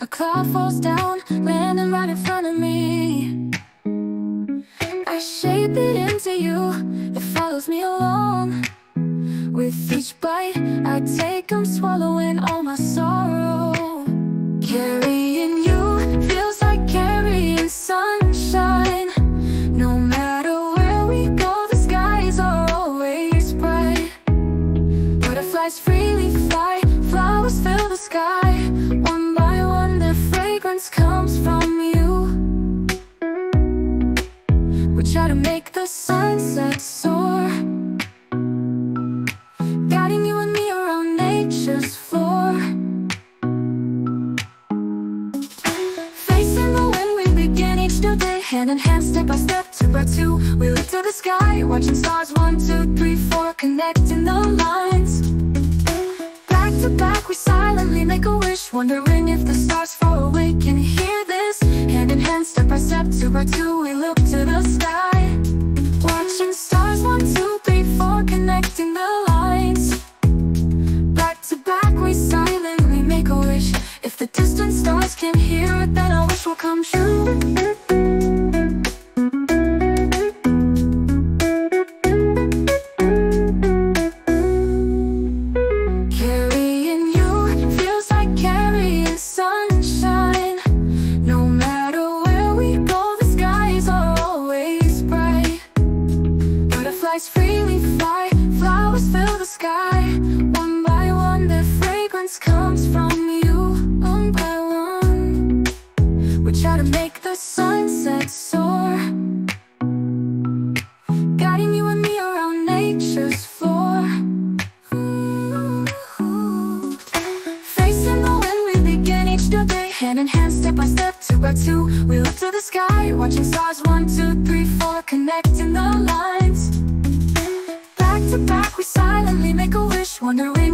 A cloud falls down, landing right in front of me. I shape it into you, it follows me along. With each bite I take, I'm swallowing all my sorrow. Carrying you feels like carrying sunshine. No matter where we go, the skies are always bright. Butterflies freely fly, flowers fill the sky. One by one, their fragrance comes from you. We try to make the sunset soar, guiding you and me around nature's floor. Facing the wind, we begin each new day, hand in hand, step by step, two by two. We look to the sky, watching stars, 1, 2, 3, 4, connecting the lines. Back to back, we silently make a wish, wondering if the stars far away can hear this. Hand in hand, step by step, two by two, we look to the sky, watching stars, 1, 2, 3, 4, connecting the lines. Back to back, we silently make a wish. If the distant stars can hear it, then our wish will come true. Freely fly, flowers fill the sky. One by one, their fragrance comes from you. One by one, we try to make the sunset soar, guiding you and me around nature's floor. Ooh. Facing the wind, we begin each new day, hand in hand, step by step, two by two. We look to the sky, watching stars, 1, 2, 3, 4, connecting the lines. Back to back, we silently make a wish, wondering